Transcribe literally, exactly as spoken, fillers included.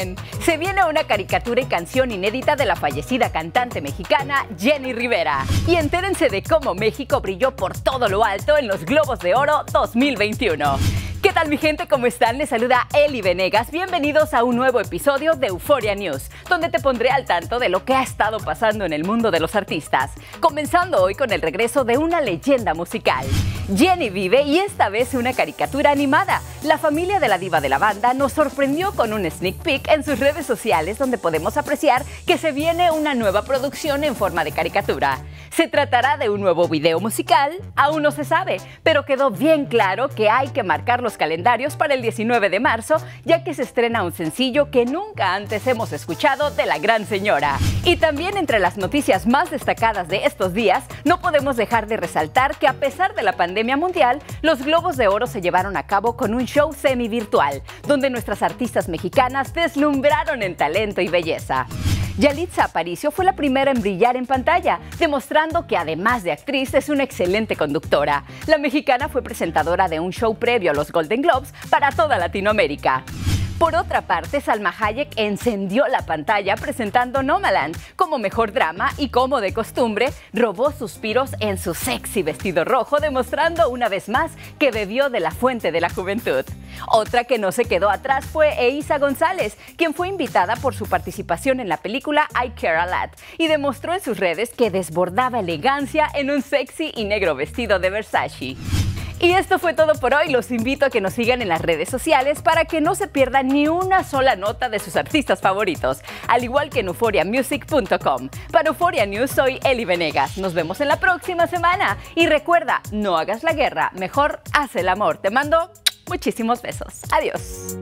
joven. Se viene una caricatura y canción inédita de la fallecida cantante mexicana Jenni Rivera. Y entérense de cómo México brilló por todo lo alto en los Globos de Oro dos mil veintiuno. ¿Qué tal mi gente? ¿Cómo están? Les saluda Eli Venegas. Bienvenidos a un nuevo episodio de Uforia News, donde te pondré al tanto de lo que ha estado pasando en el mundo de los artistas. Comenzando hoy con el regreso de una leyenda musical. Jenni vive y esta vez una caricatura animada. La familia de la diva de la banda nos sorprendió con un sneak peek en sus redes sociales donde podemos apreciar que se viene una nueva producción en forma de caricatura. Se tratará de un nuevo video musical, aún no se sabe, pero quedó bien claro que hay que marcar los calendarios para el diecinueve de marzo, ya que se estrena un sencillo que nunca antes hemos escuchado de la gran señora. Y también entre las noticias más destacadas de estos días, no podemos dejar de resaltar que a pesar de la pandemia mundial, los Globos de Oro se llevaron a cabo con un show semi-virtual, donde nuestras artistas mexicanas deslumbraron en talento y belleza. Yalitza Aparicio fue la primera en brillar en pantalla, demostrando que además de actriz es una excelente conductora. La mexicana fue presentadora de un show previo a los Golden Globes para toda Latinoamérica. Por otra parte, Salma Hayek encendió la pantalla presentando Nomadland como mejor drama y, como de costumbre, robó suspiros en su sexy vestido rojo, demostrando una vez más que bebió de la fuente de la juventud. Otra que no se quedó atrás fue Eiza González, quien fue invitada por su participación en la película I Care A Lot y demostró en sus redes que desbordaba elegancia en un sexy y negro vestido de Versace. Y esto fue todo por hoy. Los invito a que nos sigan en las redes sociales para que no se pierdan ni una sola nota de sus artistas favoritos, al igual que en Uforia Music punto com. Para Uforia News soy Eli Venegas. Nos vemos en la próxima semana. Y recuerda, no hagas la guerra, mejor haz el amor. Te mando muchísimos besos. Adiós.